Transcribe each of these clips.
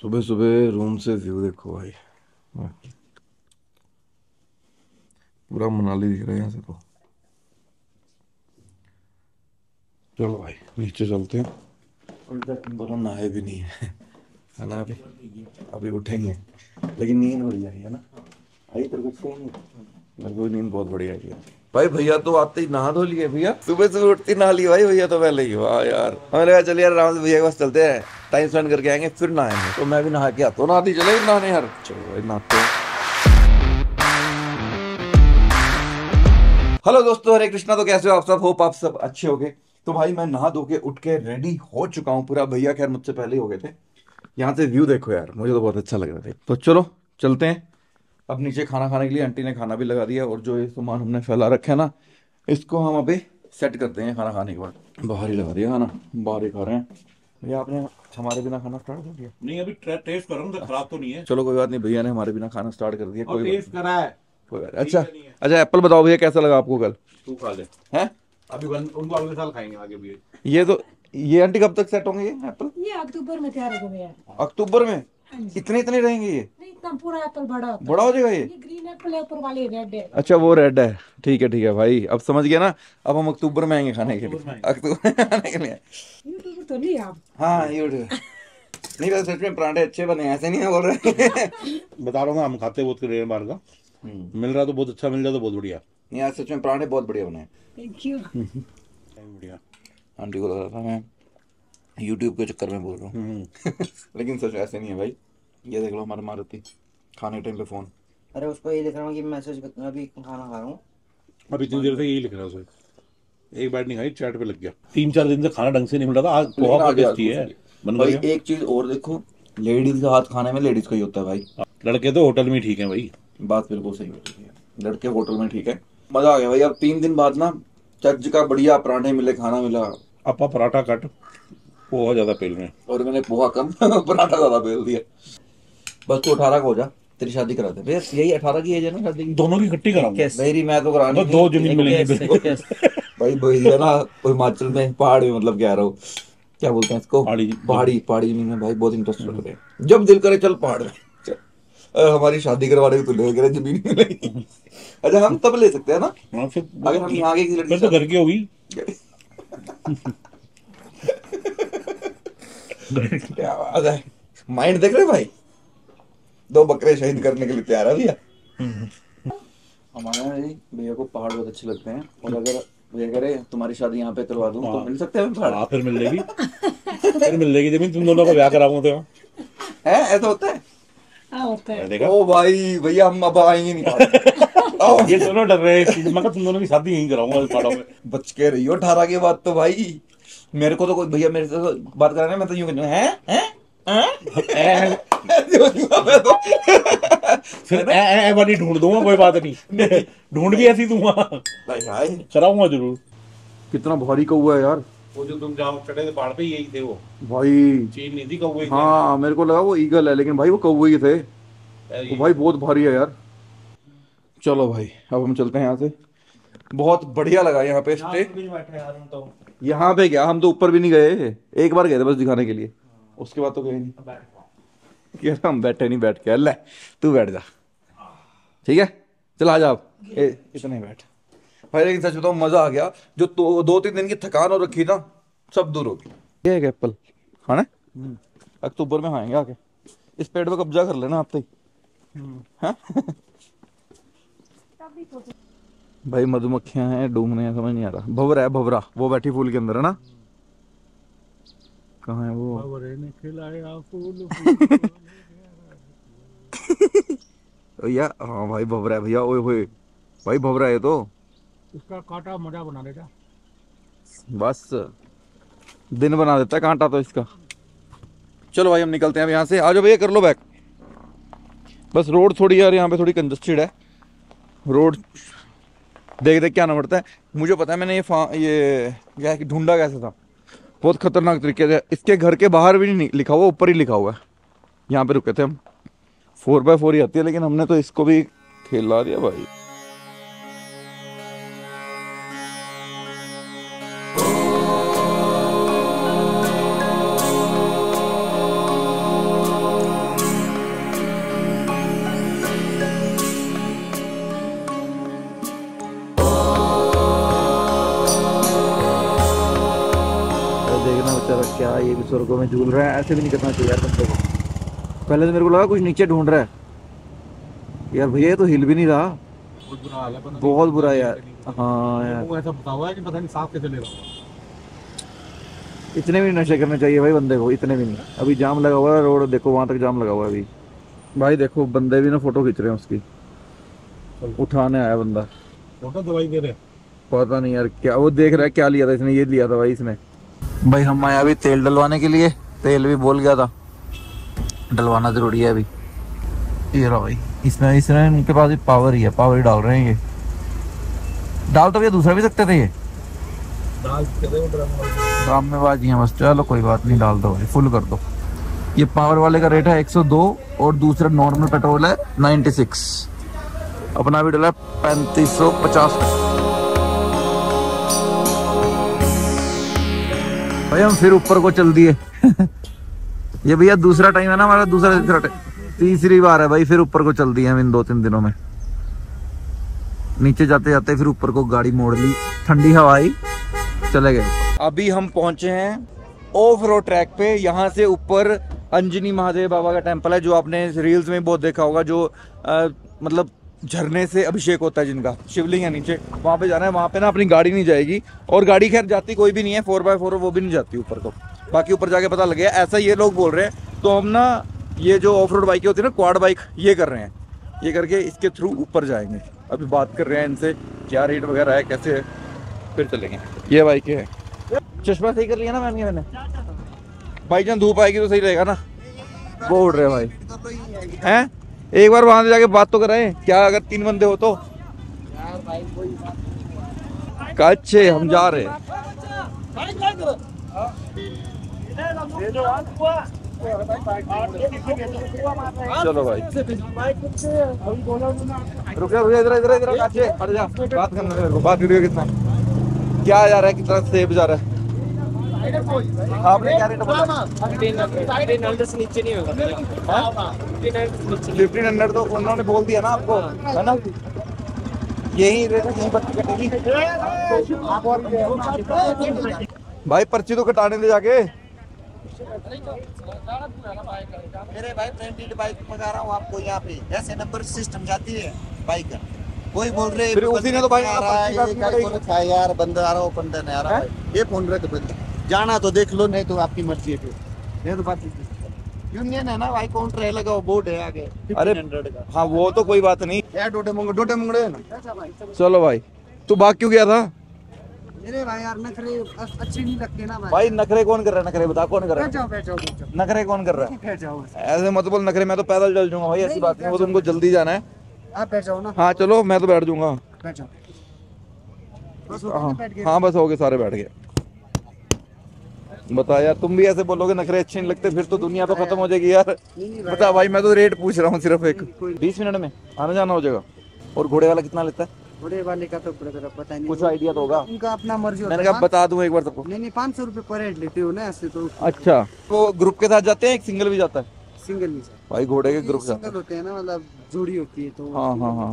सुबह सुबह रूम से व्यू देखो भाई, पूरा मनाली दिख रहा है यहाँ से। तो चलो भाई नीचे चलते हैं। बोला नहाए भी नहीं है ना, अभी अभी उठेंगे, लेकिन नींद बढ़िया है ना। आई तो कुछ नहीं, मेरे को नींद बहुत बढ़िया आई है भाई। भैया तो आते ही नहा धो लिए, भैया सुबह सुबह उठती नहा ली भाई, भैया तो पहले ही। वाह यार, हमें लगा चलिए यार आराम से भैया के पास चलते हैं, टाइम स्पेंड करके आएंगे फिर नहाएंगे। तो मैं भी नहा के आता हूँ, नहाती चले नहाने यार। चलो भाई नहाते हैं। हेलो दोस्तों, हरे कृष्णा। तो कैसे हो आप सब? होप आप सब अच्छे हो गए। तो भाई मैं नहा धो के उठ के रेडी हो चुका हूँ पूरा। भैया खैर मुझसे पहले ही हो गए थे। यहाँ से व्यू देखो यार, मुझे तो बहुत अच्छा लग रहा था। तो चलो चलते हैं अब नीचे खाना खाने के लिए। आंटी ने खाना भी लगा दिया, और जो ये सामान हमने फैला रखा है ना, इसको हम अभी सेट करते हैं खाना खाने के बाद। बाहर ही लगा दिया खाना, बाहर ही खा रहे हैं। भैया आपने हमारे बिना खाना स्टार्ट कर दिया? नहीं अभी टेस्ट कर रहा हूं, तो खराब तो नहीं है। चलो कोई बात नहीं, भैया ने हमारे बिना खाना स्टार्ट कर दिया, कोई टेस्ट करा है, कोई बात। अच्छा एप्पल बताओ भैया कैसा लगा आपको? कल तू खा ले हैं, अभी उनको अगले साल खाएंगे आगे भी। ये तो ये आंटी कब तक सेट होंगे ये एप्पल? ये अक्टूबर में तैयार हो गए। अक्टूबर में इतने रहेंगे ये? नहीं, इतना पूरा एप्पल बड़ा हो जाएगा। ये ग्रीन एप्पल है, ऊपर वाले रेड है। अच्छा वो रेड है, ठीक है ठीक है भाई, अब समझ गया ना। अब हम अक्टूबर में आएंगे खाने के लिए, अक्टूबर में आने के लिए। यूट्यूबर तो नहीं आप? हाँ यूट्यूब नहीं, बस सच में पराठे अच्छे बने, ऐसे नहीं बोल रहे, बता रहा हूँ। हम खाते बहुत रेयर मार का मिल रहा, तो बहुत अच्छा मिल रहा, तो बहुत बढ़िया। नहीं आज सच में पराठे बहुत बढ़िया बने। Thank you. बढ़िया। आंटी को लग रहा था मैं YouTube के चक्कर में बोल रहा हूँ लेकिन सच ऐसे नहीं है भाई। ये देख लो हमारे मारुति खाने टाइम पे फोन। अरे उसको ये लिख रहा हूँ कि मैसेज अभी खाना खा रहा हूँ, अभी इतनी देर से यही लिख रहा हूँ। एक बार नहीं खाई, चैट पे लग गया। 3-4 दिन से खाना ढंग से नहीं मिल रहा था, आज बहुत टेस्टी है भाई। एक चीज और देखो, लेडीज का हाथ खाने में लेडीज का ही होता है भाई। लड़के तो होटल में ठीक है भाई, बात बिल्कुल सही है, लड़के होटल में ठीक है। मजा आ गया भाई, अब 3 दिन बाद ना चज का बढ़िया पराठे मिले, खाना मिला। अपा पराठा कट, पोहा ज्यादा पेल में, और मैंने पोहा कम पराठा ज्यादा पेल दिया। बस तू 18 को हो जा, तेरी शादी करा दे। भैया यही 18 की एज है ना शादी की? दोनों की इकट्ठी कराऊंगा। मेरी मैं तो करानी, 2 जमीन मिलेंगे भाई। भैया ना हिमाचल में पहाड़ में, मतलब कह रहा हूँ क्या बोलते हैं इसको, पहाड़ी जमीन में भाई बहुत इंटरेस्ट रखते हैं। जब दिल करे चल पहाड़ में, हमारी शादी करवाने को ले गए जमीन मिलेगी। अच्छा हम तब ले सकते हैं ना, अगर हम यहाँ आगे तो घर की होगी। क्या बात है, माइंड देख रहे भाई, 2 बकरे शहीद करने के लिए तैयार है भैया। हमारे भैया को पहाड़ बहुत अच्छे लगते हैं, और अगर भैया करे तुम्हारी शादी यहाँ पे करवा दूँ तो मिल सकते हैं पहाड़? फिर मिल जाएगी फिर मिल जाएगी जमीन, तुम दोनों का ब्याह कराऊंगा। है ऐसा होता है? ओ भाई भैया हम अब आएंगे नहीं ये दोनों डर रहे हैं, मैं तुम दोनों की शादी यहीं कराऊंगा। बच के रही हो 18 के बाद तो भाई। मेरे को तो कोई भैया मेरे से तो बात कराने, मैं तो यूं फिर ढूंढ दूंगा, कोई बात नहीं, ढूंढ के ऐसी दूंगा, कराऊंगा जरूर। कितना भारी कौवा है यार वो जो तुम जाओ चढ़े थे पहाड़ पे, यही थे वो भाई। चीन नहीं थी, कौवे। हाँ मेरे को लगा वो ईगल है, लेकिन भाई वो कौवे ही थे। वो भाई बहुत भारी है यार। चलो भाई अब हम चलते हैं यहाँ से। बहुत बढ़िया लगा यहाँ पे स्टे। यहाँ पे क्या हम तो ऊपर भी नहीं गए, एक बार गए थे बस दिखाने के लिए, उसके बाद तो गए नहीं। हम बैठे नहीं, बैठ के ले तू बैठ जा, ठीक है चल आ जा आप इतने बैठ भाई। लेकिन सच बताऊं मजा आ गया, जो 2-3 दिन की थकान हो रखी ना सब दूर होगी। ये है एप्पल खाना, अक्टूबर में खाएंगे आके। इस पेड़ पे कब्जा कर लेना आप तो भाई। मधुमक्खियां हैं, डूबने हैं, समझ नहीं आ रहा। भंवरा है, भंवरा वो बैठी फूल के अंदर है ना, कहाँ है वो? भंवरे ने खिलाया फूल भैया। हाँ भाई भंवरा है भैया, ओए होए भाई भंवरा है। तो उसका कांटा मजा बना देता, बस दिन बना देता कांटा तो इसका। चलो भाई हम निकलते हैं अब यहाँ से। आ जाओ भैया कर लो बैक। बस रोड थोड़ी यार यहाँ पे थोड़ी कंजस्टेड है, रोड देख देख के आना पड़ता है। मुझे पता है मैंने ये ढूंढा कैसे था, बहुत खतरनाक तरीके से। इसके घर के बाहर भी नहीं लिखा हुआ, ऊपर ही लिखा हुआ है। यहाँ पे रुके थे हम, 4x4 ही आती है, लेकिन हमने तो इसको भी खेला दिया भाई। स्वर्गों में झूल रहा है। ऐसे भी नहीं करना चाहिए यार बंदे को। पहले तो मेरे को लगा कुछ नीचे ढूंढ रहा है यार, भैया ये तो हिल भी नहीं रहा। बहुत बुरा हाल है, बहुत बुरा यार। हाँ यार वो ऐसा पता हुआ है कि पता नहीं सांप कैसे ले रहा होगा। इतने भी नशे करने चाहिए भाई बंदे को, इतने भी नहीं। अभी जाम लगा हुआ है रोड, देखो वहाँ तक जाम लगा हुआ है अभी भाई। देखो बंदे भी ना फोटो खींच रहे हैं उसकी, उठाने आया बंदा फोटो, दवाई दे रहे हैं। पता नहीं यार क्या वो देख रहा है, क्या लिया था इसने, ये लिया था भाई इसने। भाई हम आए अभी तेल डलवाने के लिए, तेल भी बोल गया था डलवाना जरूरी है अभी। ये रहा भाई इसमें, इसने इनके पास भी पावर ही है, पावर ही डाल रहे हैं ये। डाल तो ये दूसरा भी सकते थे, ये ड्रामेबाजी है बस। चलो कोई बात नहीं, डाल दो भाई, फुल कर दो। ये पावर वाले का रेट है 102 और दूसरा नॉर्मल पेट्रोल है 96। अपना भी डला 3550। भाई हम फिर ऊपर को चल दिए। ये भैया दूसरा टाइम है ना हमारा, दूसरा तीसरी बार है भाई फिर ऊपर को चल दिए हम इन 2-3 दिनों में। नीचे जाते जाते फिर ऊपर को गाड़ी मोड़ ली, ठंडी हवा आई, चले गए। अभी हम पहुंचे हैं ऑफ रोड ट्रैक पे। यहाँ से ऊपर अंजनी महादेव बाबा का टेम्पल है, जो आपने रील्स में बहुत देखा होगा, जो मतलब झरने से अभिषेक होता है जिनका, शिवलिंग है नीचे। वहाँ पे जाना है, वहाँ पे ना अपनी गाड़ी नहीं जाएगी, और गाड़ी खैर जाती कोई भी नहीं है, 4x4 वो भी नहीं जाती ऊपर को। बाकी ऊपर जाके पता लगे, ऐसा ये लोग बोल रहे हैं। तो हम ना ये जो ऑफ रोड बाइकें होती है ना, क्वाड बाइक, ये कर रहे हैं, ये करके इसके थ्रू ऊपर जाएंगे। अभी बात कर रहे हैं इनसे क्या रेट वगैरह है, कैसे है, फिर चलेंगे। ये बाइकें हैं। चश्मा सही कर लिया ना मैंने भाई जान, धूप आएगी तो सही रहेगा ना। वो उड़ रहे भाई हैं, एक बार वहां से जाके बात तो कराएं क्या, अगर 3 बंदे हो तो यार भाई कोई बात नहीं। काचे हम जा रहे हैं। चलो भाई रुके रुके, इधर इधर इधर काचे, हट जा, बात करना मेरे को, बात वीडियो। कितना क्या जा रहा है, कितना सेब जा रहा है आपने, क्या रेट बताया? 1500 तो उन्होंने बोल दिया ना आपको, है ना, यही रेट है, यही पर्ची कटेगी भाई। पर्ची तो कटाने ले जाके मेरे भाई ब्रांडेड बाइक मंगा रहा हूँ आपको। यहाँ पे ऐसे नंबर सिस्टम जाती है बाइक का, कोई बोल रहे उसी ने तो भाई यार बंदा आ रहा हो, बंदा नहीं आ रहा, ये फोन रख बंदा जाना तो देख लो, नहीं तो आपकी मर्जी है। नहीं तो बात यूनियन है ना भाई, काउंटर है लगा, वो बोर्ड है आगे 1500 का। हाँ वो तो कोई बात नहीं, डोटे मुंगड़े है ना। चलो भाई तू भाग क्यों गया था? अरे भाई यार नखरे अच्छे नहीं लगते ना भाई। नखरे कौन कर रहा है, नखरे बता कौन कर रहा है, नखरे कौन कर रहा है? ऐसे मत बोल नखरे, मैं तो पैदल चल जाऊंगा भाई, ऐसी बात नहीं। वो तुमको जल्दी जाना है, आप बैठ जाओ ना। हाँ चलो मैं तो बैठ जाऊंगा। हाँ बस हो गए, सारे बैठ गए। बता यार, तुम भी ऐसे बोलोगे नखरे अच्छे नहीं लगते, फिर तो दुनिया तो खत्म हो जाएगी यार। बता भाई, मैं तो रेट पूछ रहा हूँ सिर्फ, एक 20 मिनट में आना जाना हो जाएगा। और घोड़े वाला कितना लेता है? घोड़े वाले का तो पता नहीं, कुछ आइडिया तो होगा उनका, अपना मर्जी। मैंने कहा बता दूं एक बार सबको। नहीं 500 रुपए पर हेड लेते हो ना ऐसे तो। अच्छा तो ग्रुप के साथ जाते हैं, एक सिंगल भी जाता है? सिंगल भी भाई, घोड़े के ग्रुप होते हैं ना, मतलब जोड़ी होती है तो। हाँ हाँ हाँ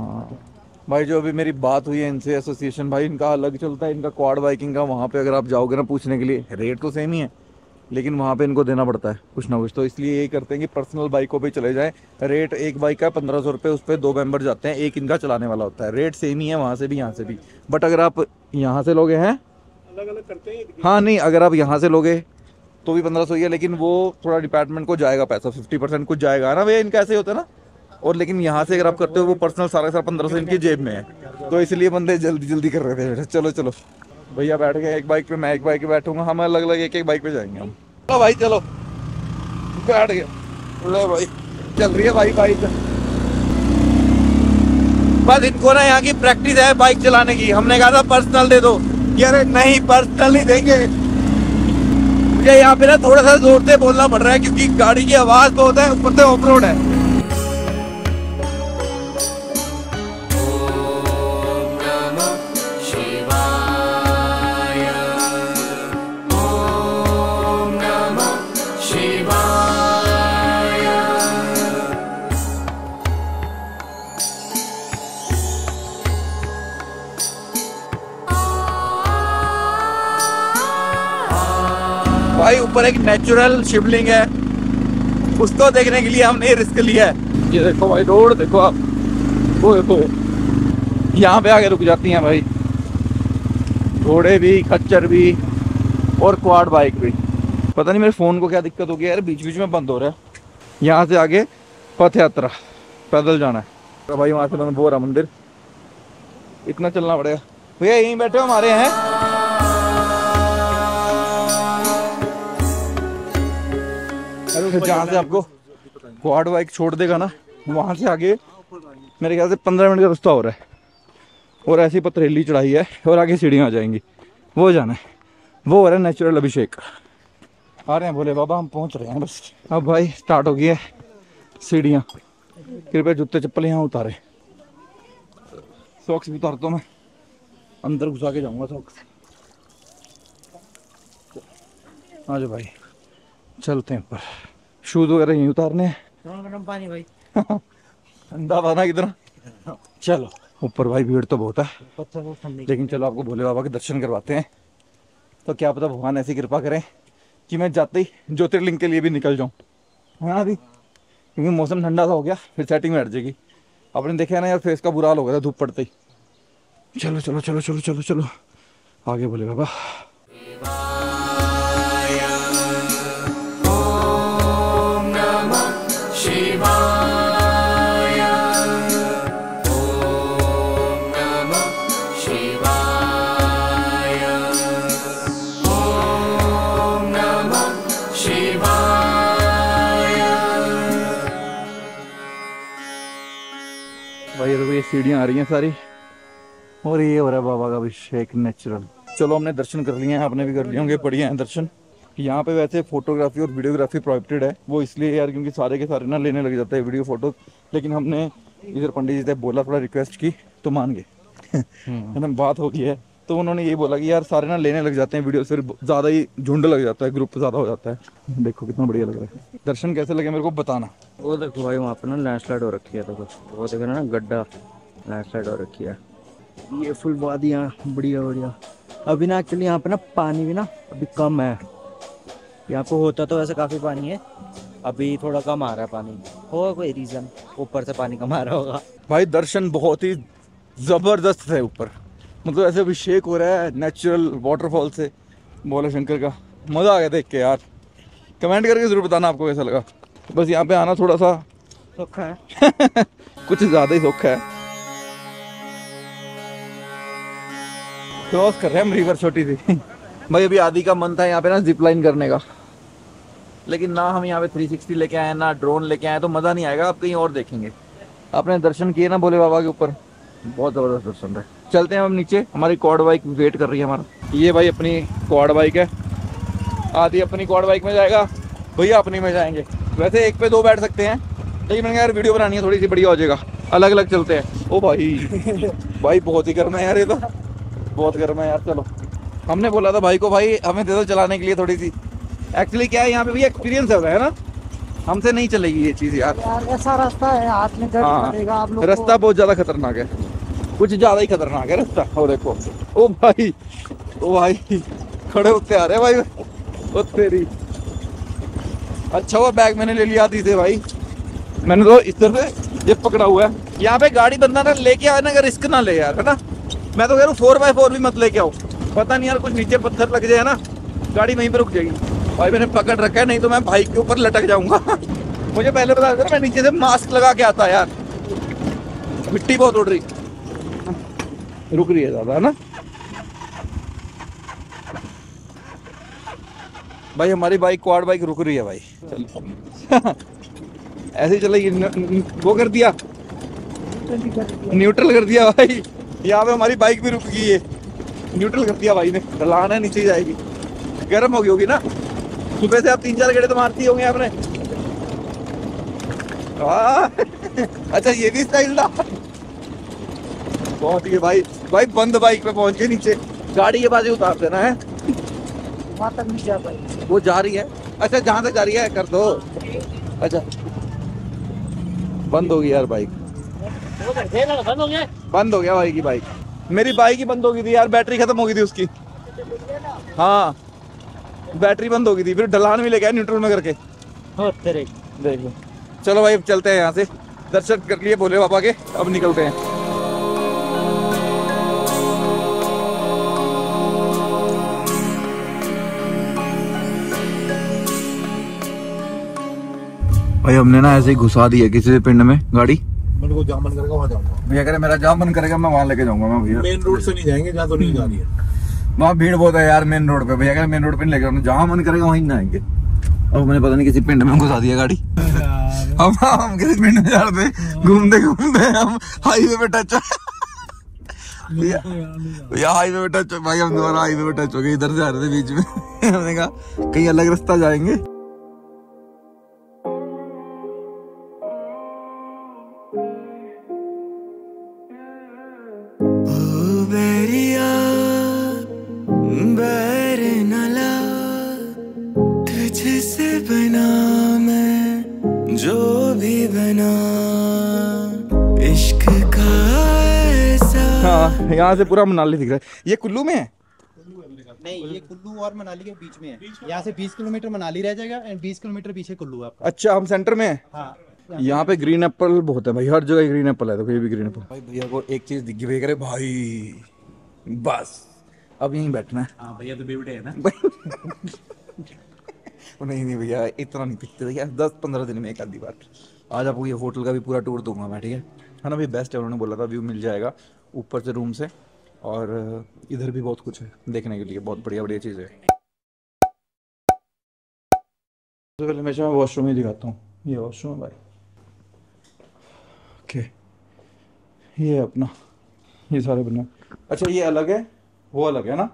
भाई, जो अभी मेरी बात हुई है इनसे, एसोसिएशन भाई इनका अलग चलता है, इनका क्वाड बाइकिंग का। वहाँ पे अगर आप जाओगे ना पूछने के लिए, रेट तो सेम ही है, लेकिन वहाँ पे इनको देना पड़ता है कुछ ना कुछ। तो इसलिए ये करते हैं कि पर्सनल बाइकों पे चले जाएं। रेट एक बाइक का 1500 रुपये, उस पर 2 मेम्बर जाते हैं, एक इनका चलाने वाला होता है। रेट सेम ही है वहाँ से भी, यहाँ से भी। बट अगर आप यहाँ से लोगे हैं अलग अलग करते हैं। हाँ नहीं, अगर आप यहाँ से लोगे तो भी 1500 ही है, लेकिन वो थोड़ा डिपार्टमेंट को जाएगा पैसा, 50% कुछ जाएगा ना भैया, इनका ऐसे ही होता है ना। और लेकिन यहाँ से अगर आप करते हो, वो पर्सनल सारा सारा 1500 इनकी जेब में है, तो इसलिए बंदे जल्दी जल्दी कर रहे थे बेटा। चलो चलो भैया बैठ गए एक बाइक पे, मैं एक बाइक पे बैठूंगा, हम अलग अलग एक एक बाइक पे जाएंगे हम। चलो भाई चलो, बैठ गए। ले भाई चल रही है भाई बाइक। बस इनको ना यहाँ की प्रैक्टिस है बाइक चलाने की। हमने कहा था पर्सनल दे दो, अरे नहीं पर्सनल नहीं देंगे। मुझे यहाँ पे ना थोड़ा सा जोर से बोलना पड़ रहा है, क्योंकि गाड़ी की आवाज़ बहुत है, ऊपर से ऑफ रोड है। ऊपर एक नेचुरल शिवलिंग है, उसको देखने के लिए हमने रिस्क लिया है। ये देखो भाई रोड देखो आप, वो देखो यहाँ पे आगे रुक जाती हैं भाई घोड़े भी, खच्चर भी और क्वाड बाइक भी। पता नहीं मेरे फ़ोन को क्या दिक्कत हो गया यार, बीच बीच में बंद हो रहा है। यहाँ से आगे पथ यात्रा पैदल जाना है तो भाई वहाँ से मैंने बोरा मंदिर इतना चलना पड़ेगा। भैया यहीं बैठे हो हमारे यहाँ। जहाँ से आपको क्वाड बाइक छोड़ देगा ना वहाँ से आगे मेरे ख्याल से 15 मिनट का रास्ता हो रहा है और ऐसी पथरेली चढ़ाई है और आगे सीढ़ियाँ आ जाएंगी, वो जाना है। वो हो रहा है नेचुरल अभिषेक। आ रहे हैं भोले बाबा, हम पहुँच रहे हैं बस। अब भाई स्टार्ट हो गई है सीढ़ियाँ। कृपया जूते चप्पल यहाँ उतारे, सॉक्स भी उतारता हूँ मैं, अंदर घुसा के जाऊँगा सॉक्स। हाँ जी भाई चलते हैं ऊपर। शूज वगैरह यहीं उतारने हैं। गर्म पानी भाई ठंडा पाना कितना। चलो ऊपर भाई भीड़ तो बहुत है लेकिन चलो आपको भोले बाबा के दर्शन करवाते हैं। तो क्या पता भगवान ऐसी कृपा करें कि मैं जाते ही ज्योतिर्लिंग के लिए भी निकल जाऊँ। है ना अभी क्योंकि मौसम ठंडा सा हो गया फिर सेटिंग में हट जाएगी। आपने देखा ना यार फेस का बुरा हाल हो गया था धूप पड़ते ही। चलो चलो चलो चलो चलो चलो आगे भोले बाबा। सीढ़ियाँ आ रही हैं सारी और ये हो रहा है बाबा का अभिषेक नेचुरल। चलो हमने दर्शन कर लिए हैं, आपने भी कर लिए होंगे, बढ़िया हैं दर्शन। यहाँ पे वैसे फोटोग्राफी और वीडियोग्राफी प्रोहिबिटेड है, वो इसलिए यार क्योंकि सारे के सारे ना लेने लग जाते हैं वीडियो फोटो। लेकिन हमने इधर पंडित जी से बोला, थोड़ा रिक्वेस्ट की तो मान गए, एकदम बात हो गई है। तो उन्होंने ये बोला कि यार सारे ना लेने लग जाते हैं वीडियो, फिर ज़्यादा ही झुंड लग जाता है, ग्रुप ज़्यादा हो जाता है। देखो कितना बढ़िया लग रहा है। दर्शन कैसे लगे मेरे को बताना। वो देखो भाई वहाँ पर ना लैंडस्लाइड हो रखी है, देखो वो देख रहे ना गड्ढा लैंडस्लाइड हो रखी है। ये फुल वादियाँ बढ़िया बढ़िया। अभी ना एक्चुअली यहाँ पे ना पानी भी ना अभी कम है, यहाँ पे होता तो वैसे काफ़ी पानी है, अभी थोड़ा कम आ रहा है पानी। होगा कोई रीज़न, ऊपर से पानी कम आ रहा होगा। भाई दर्शन बहुत ही ज़बरदस्त है ऊपर, मतलब ऐसे अभिषेक हो रहा है नेचुरल वाटरफॉल से भोला शंकर का। मज़ा आ गया देख के यार। कमेंट करके ज़रूर बताना आपको कैसा लगा। बस यहाँ पे आना थोड़ा सा सौखा है कुछ ज़्यादा ही सौखा है। क्रॉस कर रहे हम रिवर छोटी सी। भाई अभी आदि का मन था यहाँ पे ना जिप लाइन करने का, लेकिन ना हम यहाँ पे 360 लेके आए ना ड्रोन लेके आए, तो मज़ा नहीं आएगा। आप कहीं और देखेंगे। आपने दर्शन किए ना भोले बाबा के ऊपर, बहुत ज़बरदस्त दर्शन है। चलते हैं हम नीचे, हमारी क्वाड बाइक वेट कर रही है हमारा। ये भाई अपनी क्वाड बाइक है, आदि अपनी क्वाड बाइक में जाएगा, भैया अपनी में जाएंगे। वैसे एक पे दो बैठ सकते हैं लेकिन मैंने यार वीडियो बनानी है थोड़ी सी बढ़िया हो जाएगा, अलग अलग चलते हैं। ओ भाई भाई बहुत ही गर्म है यार, ये तो बहुत गर्म है यार। चलो हमने बोला था भाई को भाई हमें दे दो चलाने के लिए थोड़ी सी। एक्चुअली क्या है यहाँ पे भैया एक्सपीरियंस हो रहा है ना, हमसे नहीं चलेगी ये चीज़ यार। ऐसा रास्ता है हाथ में हाँ, रास्ता बहुत ज़्यादा खतरनाक है, कुछ ज़्यादा ही खतरनाक है रास्ता। और देखो ओ भाई खड़े होते आ रहे भाई। ओ तेरी अच्छा हुआ बैग मैंने ले लिया थी से भाई, मैंने तो इस तरह से ये पकड़ा हुआ है। यहाँ पे गाड़ी बंदा ना लेके आना अगर रिस्क ना ले यार, है ना। मैं तो कह रहा हूँ 4x4 भी मत लेके आओ, पता नहीं यार कुछ नीचे पत्थर लग जाए ना गाड़ी वहीं पर रुक जाएगी। भाई मैंने पकड़ रखा है, नहीं तो मैं भाई के ऊपर लटक जाऊँगा मुझे पहले बता दो, मैं नीचे से मास्क लगा के आता यार। मिट्टी बहुत उड़ रही, रुक रही है ज़्यादा, है ना। भाई हमारी बाइक क्वाड बाइक रुक रही है भाई। चलो ऐसे ही चलेगी। वो कर दिया न्यूट्रल कर दिया भाई, यहाँ पे हमारी बाइक भी रुक गई है। न्यूट्रल कर दिया भाई ने, ढलान है नीचे जाएगी। गर्म होगी ना, सुबह से आप 3-4 घंटे तो मारती होंगे आपने। अच्छा ये भी स्टाइल था। पहुँच गए भाई, भाई बंद बाइक पे पहुँच गए नीचे। गाड़ी के बाजू उतार देना है, वहाँ तक नहीं जा पाई। वो जा रही है, अच्छा जहाँ तक जा रही है कर दो। अच्छा बंद हो गई यार बाइक, बंद हो गया भाई की बाइक। मेरी बाइक ही बंद हो गई थी यार, बैटरी खत्म हो गई थी उसकी। हाँ बैटरी बंद हो गई थी, फिर ढलान भी लेके आए न्यूट्रल में करके। चलो भाई अब चलते हैं यहाँ से, दर्शन कर लिए भोले बाबा के, अब निकलते हैं। भाई हमने ना ऐसे ही घुसा दिया किसी पिंड में गाड़ी, मेरे को जाम बन करेगा वहाँ जाऊंगा भैया, कह मेरा जाम बन करेगा मैं वहाँ लेके जाऊंगा। मैं भैया मेन रोड से नहीं जाएंगे जहाँ तो नहीं जा रही है, वहाँ भीड़ बहुत है यार मेन रोड पे। भैया कह मेन रोड पे नहीं लेके जाऊंगा, जहाँ मन करेगा वहीं जाएंगे। अब मैंने पता नहीं किसी पिंड में घुसा दिया गाड़ी। हम किसी पिंड में जा रहे थे, घूमते घूमते हम हाईवे पे टच, भैया हाईवे पे टच, भाई हम दोबारा हाईवे पे टच हो गए। इधर से आ रहे थे बीच में, हमने कहा कहीं अलग रास्ता जाएंगे। हाँ यहाँ से पूरा मनाली दिख रहा है। ये कुल्लू में है? नहीं, ये कुल्लू और मनाली के बीच में है। यहाँ से 20 किलोमीटर मनाली रह जाएगा और 20 किलोमीटर पीछे कुल्लू है आपका। अच्छा हम सेंटर में है। हाँ, यहाँ पे ग्रीन एप्पल बहुत है भाई, हर जगह ग्रीन एप्पल है। तो ये भी ग्रीन एप्पल। भाई भैया को एक चीज दिख गई, करे भाई बस अब यहीं बैठना है। हाँ भैया तो बेवड़े है ना। नहीं नहीं भैया इतना नहीं दिखते भैया, 10-15 दिन में एक आधी बार। आज आपको ये होटल का भी पूरा टूर दूंगा मैं, ठीक है ना। भाई बेस्ट है, उन्होंने बोला था व्यू मिल जाएगा ऊपर से रूम से, और इधर भी बहुत कुछ है देखने के लिए, बहुत बढ़िया बढ़िया चीज़ है। सबसे पहले हमेशा मैं वॉशरूम ही दिखाता हूँ। ये वॉशरूम है भाई, ओके ये अपना, ये सारे बने। अच्छा ये अलग है, वो अलग है ना,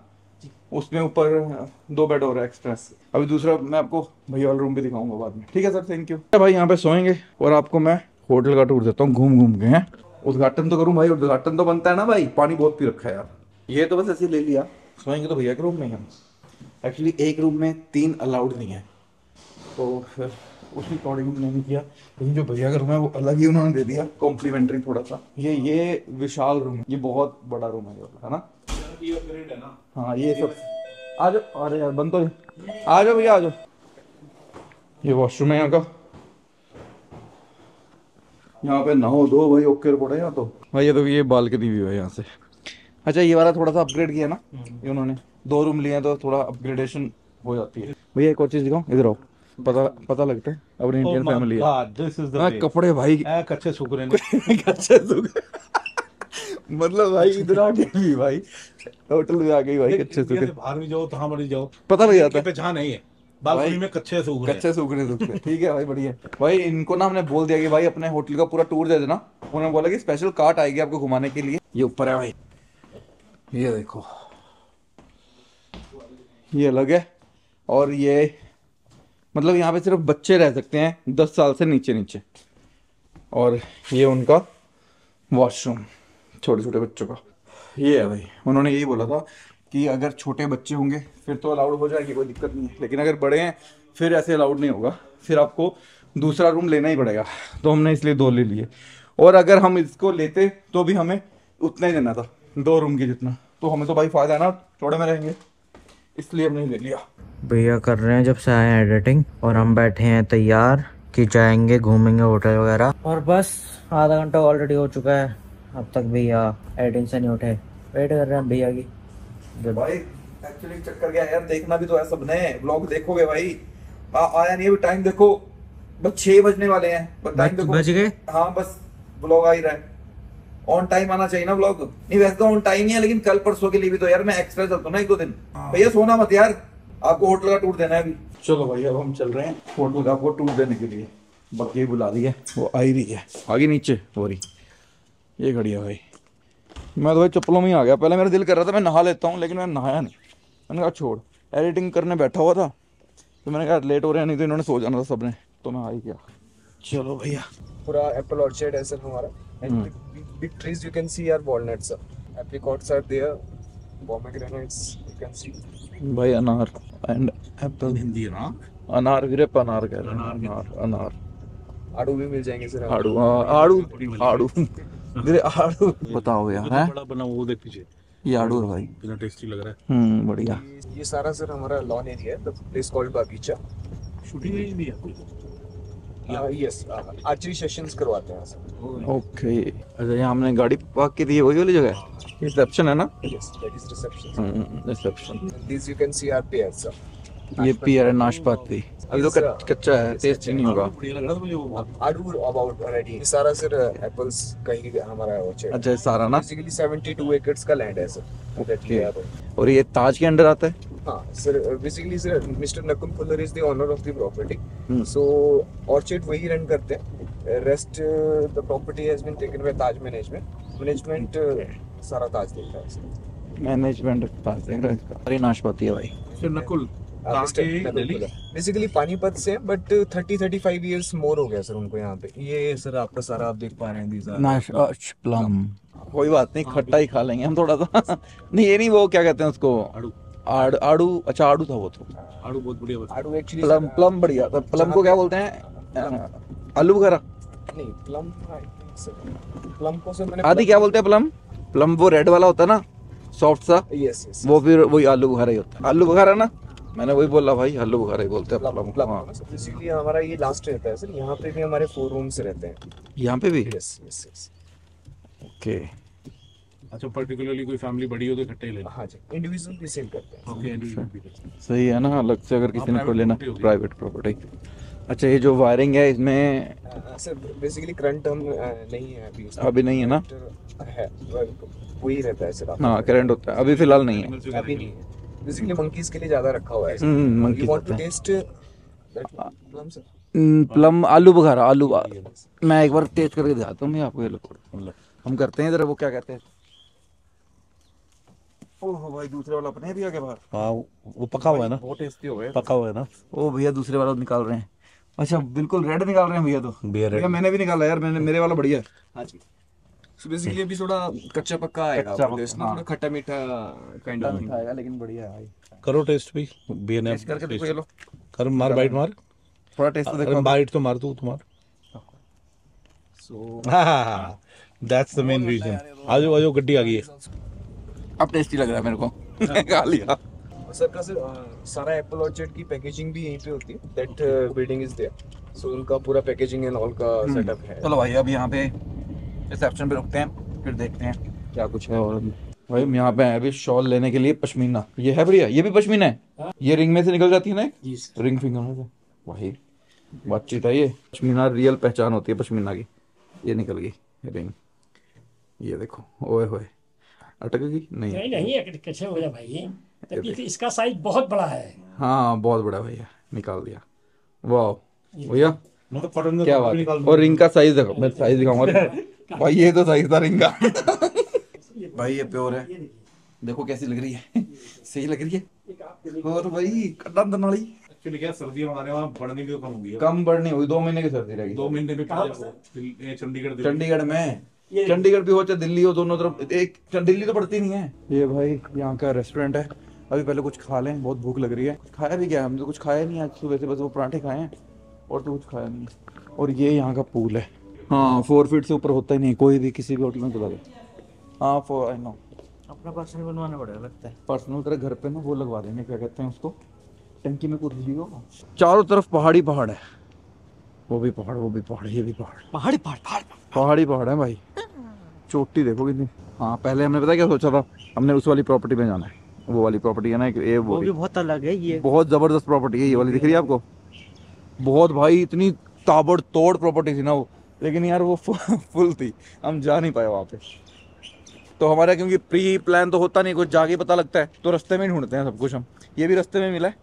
उसमें ऊपर 2 बेड और एक्स्ट्रेस। अभी दूसरा मैं आपको भैया वाला रूम भी दिखाऊंगा बाद में, ठीक है सर। थैंक यू भाई। यहाँ पे सोएंगे और आपको मैं होटल का टूर देता हूँ घूम घूम के। हैं उद्घाटन तो करूं भाई, उद्घाटन तो बनता है ना भाई। पानी बहुत पी रखा है यार, ये तो बस ऐसे ले लिया। सोएंगे तो भैया के रूम में ही हम। एक्चुअली एक रूम में 3 अलाउड नहीं है, तो फिर उसी अकॉर्डिंग नहीं किया। लेकिन जो भैया का रूम है वो अलग ही उन्होंने दे दिया कॉम्प्लीमेंट्री थोड़ा सा। ये विशाल रूम है, ये बहुत बड़ा रूम है ना। हाँ ये सब आ जाओ, अरे यार बंद तो आ जाओ भैया आ जाओ। ये वॉशरूम है यहाँ का, यहाँ पे नहाओ धो भाई ओके पड़े यहाँ तो भाई। ये तो ये बालकनी व्यू है यहाँ से। अच्छा ये वाला थोड़ा सा अपग्रेड किया ना ये उन्होंने, 2 रूम लिए हैं तो थोड़ा अपग्रेडेशन हो जाती है। भैया एक और चीज दिखाओ, इधर आओ, पता लगता है अब इंडियन फैमिली है। कपड़े भाई कच्चे सूख रहे हैं, कच्चे सूख मतलब भाई इधर आ गए भी भाई, होटल में आ गई भाई कच्चे सूखे। बाहर भी जाओ कहाँ मरी जाओ पता लग जाता है, पहचान नहीं है बालकनी में कच्चे सूख रहे। ठीक है भाई बढ़िया। भाई इनको ना हमने बोल दिया कि भाई अपने होटल का पूरा टूर दे देना, उन्होंने बोला कि स्पेशल कार्ट आएगी आपको घुमाने के लिए। ये ऊपर है भाई, ये देखो ये अलग है, और ये मतलब यहाँ पे सिर्फ बच्चे रह सकते हैं 10 साल से नीचे। और ये उनका वॉशरूम छोटे छोटे बच्चों का। ये है भाई, उन्होंने यही बोला था कि अगर छोटे बच्चे होंगे फिर तो अलाउड हो जाएगी, कोई दिक्कत नहीं है, लेकिन अगर बड़े हैं फिर ऐसे अलाउड नहीं होगा, फिर आपको दूसरा रूम लेना ही पड़ेगा। तो हमने इसलिए 2 ले लिए, और अगर हम इसको लेते तो भी हमें उतना ही लेना था 2 रूम के जितना। तो हमें तो भाई फायदा है ना, थोड़े में रहेंगे, इसलिए हमने ले लिया। भैया कर रहे हैं जब से आए हैं एडिटिंग, और हम बैठे हैं तैयार कि जाएंगे घूमेंगे होटल वगैरह। और बस आधा घंटा ऑलरेडी हो चुका है, अब तक भैया एडिटिंग से नहीं उठे, वेट कर रहे हैं भैया की। भाई एक्चुअली चक्कर क्या है यार, देखना भी तो है सबने, व्लॉग देखोगे भाई। आया नहीं अभी, टाइम देखो बस 6 बजने वाले हैं, बस टाइम देखो बज गए। हाँ बस व्लॉग आ ही रहा है, ऑन टाइम आना चाहिए ना व्लॉग। नहीं वैसे तो ऑन टाइम ही है, लेकिन कल परसों के लिए भी तो यार मैं एक्स्ट्रा चलता हूँ ना 1-2 दिन। भैया सोना मत यार, आपको होटल का टूर देना है अभी। चलो भाई अब हम चल रहे हैं होटल का आपको टूर देने के लिए। बकरी बुला रही है, वो आई रही है आगे नीचे हो रही। ये खड़ी है भाई, मैं तो भाई चप्पलों में ही आ गया। पहले मेरा दिल कर रहा था मैं नहा लेता हूँ, लेकिन मैं नहाया नहीं। मैंने कहा छोड़, एडिटिंग करने बैठा हुआ था तो मैंने कहा लेट हो रहे हैं, नहीं तो इन्होंने सो जाना था सबने, तो मैं आ ही गया। चलो भैया पूरा एप्पल ऑर्चर्ड है सर हमारा, and big trees you can see are walnuts, apricots are there, pomegranates you can see भाई, अनार एंड एप्पल हिंदी है ना, अनार ग्रेप, अनार कह रहे हैं, अनार आड़ू भी मिल जाएंगे सर, आड़ू बताओ यार, बड़ा बना वो देख पीछे ये आडूर भाई कितना टेस्टी लग रहा है। बढ़िया। ये सारा सर हमारा लॉन एरिया है, the place called Bagicha. Shooting नहीं भी है। यस, आर्चरी सेशंस करवाते हैं सर। ओके, अच्छा यहां हमने गाड़ी पार्क की थी, वही वाली जगह है। रिसेप्शन है ना? Yes, that is reception. Reception this you can see are pear sir. ये पेयर है नाशपाती, अभी तो कच्चा है, टेस्ट नहीं होगा। अबाउट रेडी सारा सर एप्पल्स का ही हमारा वो है। अच्छा सारा ना बेसिकली 72 एकर्स का लैंड है सर। ओके, और ये ताज के अंडर आता है। हां sir, basically sir mister Nakum Fuller is the owner of the property, so orchard वही रन करते हैं। Rest the property has been taken by Taj management. Management सारा ताज देखता है, मैनेजमेंट ताज देखता है। सारी नाशपाती है भाई सर। नकुल बेसिकली पानीपत से, बट 30-35 इयर्स मोर हो गया सर उनको यहाँ पे। ये सर आपका सारा आप देख पा रहे हैं नाश प्लम। कोई बात नहीं, खट्टा ही खा लेंगे हम थोड़ा सा। नहीं ये नहीं, वो क्या कहते हैं उसको, आड़ू। अच्छा आड़ू था वो, तो आड़ू बहुत बढ़िया था। आड़ू एक्चुअली प्लम, प्लम बढ़िया था। प्लम को क्या बोलते हैं? आलू वगैरह नहीं, प्लम। प्लम को सर मैंने आदि क्या बोलते हैं? प्लम। प्लम वो रेड वाला होता है ना, सॉफ्ट सा। यस, वो फिर वही आलू बुखारा ही होता है। आलू बुखारा ना, मैंने वही बोला भाई, आलू बुखारा ही बोलते हैं। बेसिकली हमारा ये लास्ट रहता है सर। यहाँ पे भी हमारे 4 रूम्स रहते हैं। यहाँ पे भी? Yes yes yes. ओके, अच्छा पर्टिकुलरली कोई फैमिली बड़ी हो तो इकट्ठे ही ले। हां जी, इंडिविजुअल भी सेल करते हैं। ओके, इंडिविजुअल सही है ना, अलग से अगर किसी ने को लेना प्राइवेट प्रॉपर्टी। अच्छा ये जो वायरिंग है इसमें सर बेसिकली करंट हम नहीं है अभी, अभी नहीं है ना, है वही रहता है सर। हां करंट होता है, अभी फिलहाल नहीं है, अभी नहीं है। बेसिकली मंकीज के लिए ज्यादा रखा हुआ है। Monkey want to taste plum sir. Plum आलू बुखारा, आलू मैं एक बार टेस्ट करके दिखाता हूं मैं आपको। ये लो हम करते हैं इधर, वो क्या कहते हैं? ओह भाई दूसरे वाला अपने भी आगे बाहर। हाँ वो पका हुआ है ना, बहुत टेस्टी हो गया, पका हुआ है ना। ओ भैया दूसरे वाला निकाल रहे हैं। अच्छा बिल्कुल रेड निकाल रहे हैं भैया, तो भैया मैंने भी निकाला यार, मैंने मेरे वाला बढ़िया है। हाँ जी, सो बेसिकली अभी थोड़ा कच्चा पक्का आएगा, थोड़ा खट्टा मीठा काइंड ऑफ थिंग आएगा, लेकिन बढ़िया है भाई। करो टेस्ट भी भैया ने, टेस्ट करके देखो। ये लो कर, मार बाइट मार, थोड़ा टेस्ट तो देखो, बाइट तो मार तू तुम्हारा। So that's the main reason. आजो आजो गड्डी आ गई है, अब टेस्टी लग रहा है मेरे को। खा लिया सर का सर। सारा एप्पल ऑर्चर्ड की पैकेजिंग भी यहीं पे होती है, that building is there. So उनका पूरा पैकेजिंग एंड ऑल का सेटअप है। चलो भाई अब यहाँ पे रिसेप्शन पे रुकते हैं, फिर देखते हैं क्या कुछ है। और भाई हम यहाँ पे हैं अभी शॉल लेने के लिए, पश्मीना। ये है बढ़िया, ये भी पश्मीना है। ये रिंग में से निकल जाती है ना, एक रिंग फिंगर में से। भाई बातचीत है, ये पश्मीना रियल पहचान होती है पश्मीना की। ये निकल गई रिंग, ये देखो। ओए होए अटकेगी नहीं, नहीं नहीं कैसे हो गया भाई, तभी इसका साइज बहुत बड़ा है। हाँ बहुत बड़ा भैया, निकाल दिया। वाह भैया क्या बात है। और रिंग का साइज देखो, मैं साइज दिखाऊंगा भाई। ये तो साइज था रिंग का। भाई ये प्योर है, देखो कैसी लग रही है। सही लग रही है। और भाई कदम दनाली एक्चुअली क्या, सर्दी हमारे वहाँ बढ़ने की कम होगी, कम बढ़नी हुई। 2 महीने की सर्दी रहेगी, 2 महीने में। चंडीगढ़, चंडीगढ़ में, चंडीगढ़ भी हो चाहे दिल्ली हो, दोनों तरफ एक। दिल्ली तो पड़ती नहीं है। ये भाई यहाँ का रेस्टोरेंट है। अभी पहले कुछ खा लें, बहुत भूख लग रही है। खाया भी क्या, हम तो कुछ खाया नहीं आज सुबह से, बस वो पराठे खाए हैं और तो कुछ खाया नहीं। और ये यहाँ का पूल है। हाँ 4 फीट से ऊपर होता ही नहीं कोई भी, किसी भी होटल में बता दे। हाँ आई नो, अपना पर्सनल बनवाना पड़ेगा लगता है। पर्सनल तरह घर पे ना वो लगवा देंगे, क्या कहते हैं उसको, टंकी में कुछ भी हो। चारों तरफ पहाड़ी पहाड़ है, वो भी पहाड़, वो भी पहाड़, ये भी पहाड़, पहाड़ी पहाड़, पहाड़ी पहाड़ है भाई। चोटी देखो कितनी। हाँ पहले हमने पता क्या सोचा था, हमने उस वाली प्रॉपर्टी में जाना है। वो वाली प्रॉपर्टी है ना ये, वो भी बहुत अलग है। ये बहुत जबरदस्त प्रॉपर्टी है, ये वाली दिख रही है आपको। बहुत भाई इतनी ताबड़तोड़ प्रॉपर्टी थी ना वो, लेकिन यार वो फुल थी, हम जा नहीं पाए वहाँ पे। तो हमारा क्योंकि प्री प्लान तो होता नहीं, कुछ जाके पता लगता है, तो रास्ते में ढूंढते हैं सब कुछ हम। ये भी रास्ते में मिला है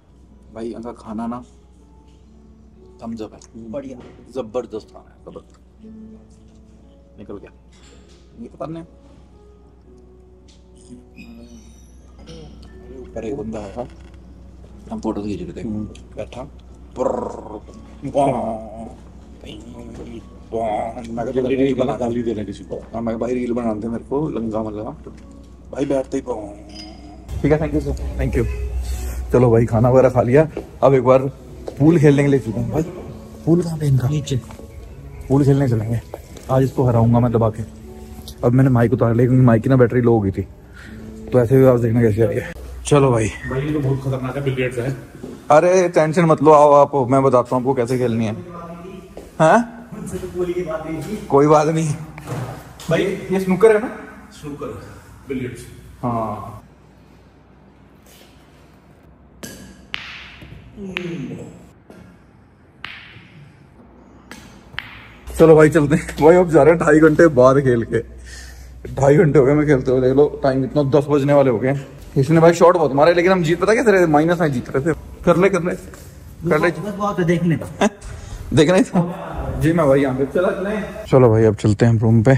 भाई। उनका खाना ना है, बढ़िया जबरदस्त खाना है, जबरदस्त। निकल गया ये पता नहीं। ऊपर एक बंदा है, हम फोटो खींच रहे थे, बैठा रील बनाते मेरे को लंगा मल्ला भाई, बैठते ही ठीक है। Thank you sir, thank you. चलो भाई खाना वगैरह खा लिया, अब एक बार पूल खेलने के लिए चलते हैं भाई। पूल कहाँ पे इनका? नीचे पूल खेलने चलेंगे आज, इसको हराऊंगा मैं दबा के। अब मैंने माइक उतार लिया क्योंकि माइक की ना बैटरी लो हो गई थी, तो ऐसे भी आप देखना कैसी आ रही है। चलो भाई ये तो बहुत खतरनाक है, बिलियर्ड्स है। अरे टेंशन मत लो, आओ आप, मैं बताता हूँ आपको कैसे खेलनी है। हैं? कोई बात नहीं भाई, ये स्नूकर है ना? स्नूकर बिलियर्ड्स, हाँ। चलो भाई चलते हैं भाई, अब जा रहे हैं 2.5 घंटे बाद खेल के। 2.5 घंटे हो गए मैं खेलते हुए, देख लो टाइम कितना, 10 बजने वाले हो गए। इसने भाई शॉट बहुत मारे, लेकिन हम जीत, पता कैसे रहे, माइनस में जीत रहे थे। कर ले बहुत है देखने का। देखना ही था जी मैं भाई यहाँ पे चला। चलो भाई अब चलते हैं हम रूम पे,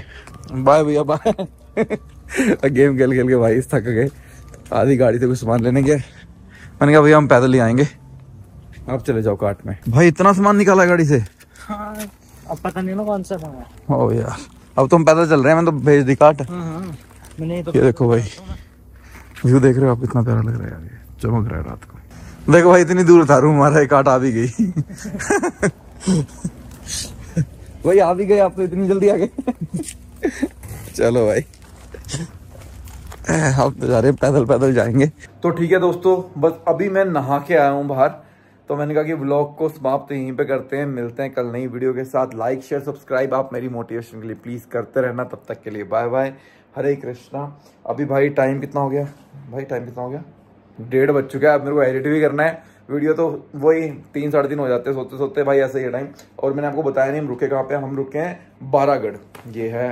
बाय भैया बाय। गेम खेल खेल के भाई थक गए, आधी गाड़ी से कुछ सामान लेने गए, मैंने कहा भैया हम पैदल ही आएंगे, आप चले जाओ कार्ट में। भाई इतना सामान निकाला गाड़ी से, हाँ, अब पता नहीं ना कौन सा सामान। ओह यार अब तो हम पैदल चल रहे हैं, मैं तो भेज दी कार्ट। मैंने तो ये देखो भाई, व्यू देख रहे हो आप, कितना प्यारा लग रहा है यार, ये चमक रहा है रात को। देखो भाई इतनी दूर था रूम हमारा, कार्ट आ भी गई। भाई आ भी गए आप तो, इतनी जल्दी आ गए। चलो भाई आप तो जा रहे हैं पैदल पैदल जाएंगे। तो ठीक है दोस्तों, बस अभी मैं नहा के आया हूँ बाहर, तो मैंने कहा कि व्लॉग को समाप्त यहीं पे करते हैं। मिलते हैं कल नई वीडियो के साथ। लाइक शेयर सब्सक्राइब आप मेरी मोटिवेशन के लिए प्लीज़ करते रहना। तब तक के लिए बाय बाय, हरे कृष्णा। अभी भाई टाइम कितना हो गया, भाई टाइम कितना हो गया, 1:30 बज चुका है। अब मेरे को एडिट भी करना है वीडियो, तो वही 3 साढ़े 3 हो जाते हैं सोते सोते भाई, ऐसे ही टाइम। और मैंने आपको बताया नहीं हम रुके कहाँ पे, हम रुके हैं बारागढ़, ये है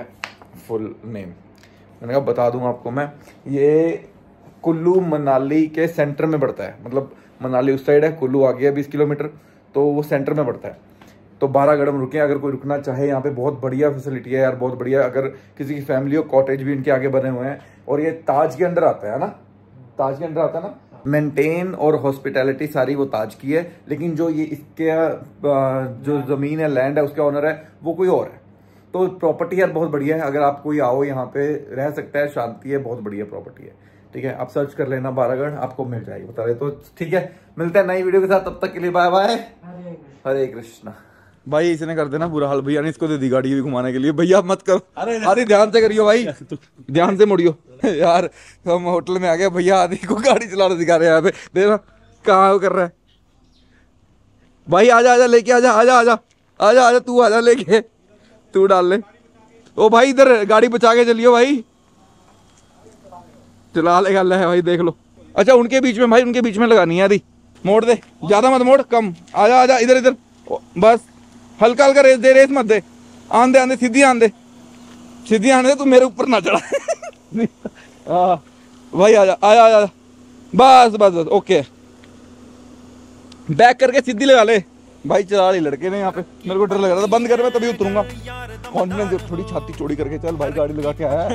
फुल नेम, मैंने कहा बता दूँ आपको मैं। ये कुल्लू मनाली के सेंटर में पड़ता है, मतलब मनाली उस साइड है, कुल्लू आ गया 20 किलोमीटर, तो वो सेंटर में पड़ता है। तो 12 गढ़ में रुके हैं, अगर कोई रुकना चाहे यहाँ पे बहुत बढ़िया फैसिलिटी है यार, बहुत बढ़िया। अगर किसी की फैमिली हो, कॉटेज भी इनके आगे बने हुए हैं, और ये ताज के अंडर आता है ना, ताज के अंडर आता है ना, मेंटेन और हॉस्पिटैलिटी सारी वो ताज की है, लेकिन जो ये इसके जो ज़मीन है, लैंड है, उसका ऑनर है वो कोई और है। तो प्रॉपर्टी यार बहुत बढ़िया है, अगर आप कोई आओ यहाँ पे रह सकता है, शांति है, बहुत बढ़िया प्रॉपर्टी है। ठीक है आप सर्च कर लेना बारागढ़, आपको मिल जाएगी, बता रहे तो। ठीक है मिलते हैं नई वीडियो के साथ, तब तक के लिए बाय बाय, हरे कृष्णा। भाई इसने कर देना बुरा हाल, भैया ने इसको दे दी गाड़ी भी घुमाने के लिए। भैया मत करो, अरे ध्यान से करियो भाई, ध्यान से मुड़ियो यार, हम होटल में आ गए, भैया आदमी को गाड़ी चलाना दिखा रहे हैं यहाँ पे, देखना कहाँ कर रहा है। भाई आजा आजा लेके आजा, आजा आजा आजा आजा, तू आजा लेके, तू डाल ले। ओ भाई इधर गाड़ी बचा के चलियो भाई, चला ले गल है भाई, देख लो। अच्छा उनके बीच में भाई, उनके बीच में लगानी है यारी, मोड़ दे, ज्यादा मत मोड़, कम, आजा आजा इधर इधर, बस हल्का हल्का रेस दे, रेस मत दे, आंदे आंदे सीधी, आंदे सीधी आने दे, तू मेरे ऊपर ना चढ़ा। हाँ भाई आजा आजा आजा, बस बस बस ओके, बैक करके सीधी लगा ले। भाई चला रही लड़के ने यहाँ पे, मेरे को डर लग रहा था, बंद कर, मैं तभी उतरूंगा। कॉन्फिडेंस थोड़ी छाती चौड़ी करके चल भाई, गाड़ी लगा के आया।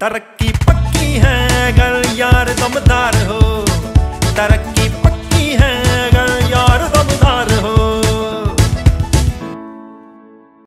तरक्की पक्की है।